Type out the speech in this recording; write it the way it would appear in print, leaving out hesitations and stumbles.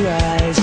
your eyes.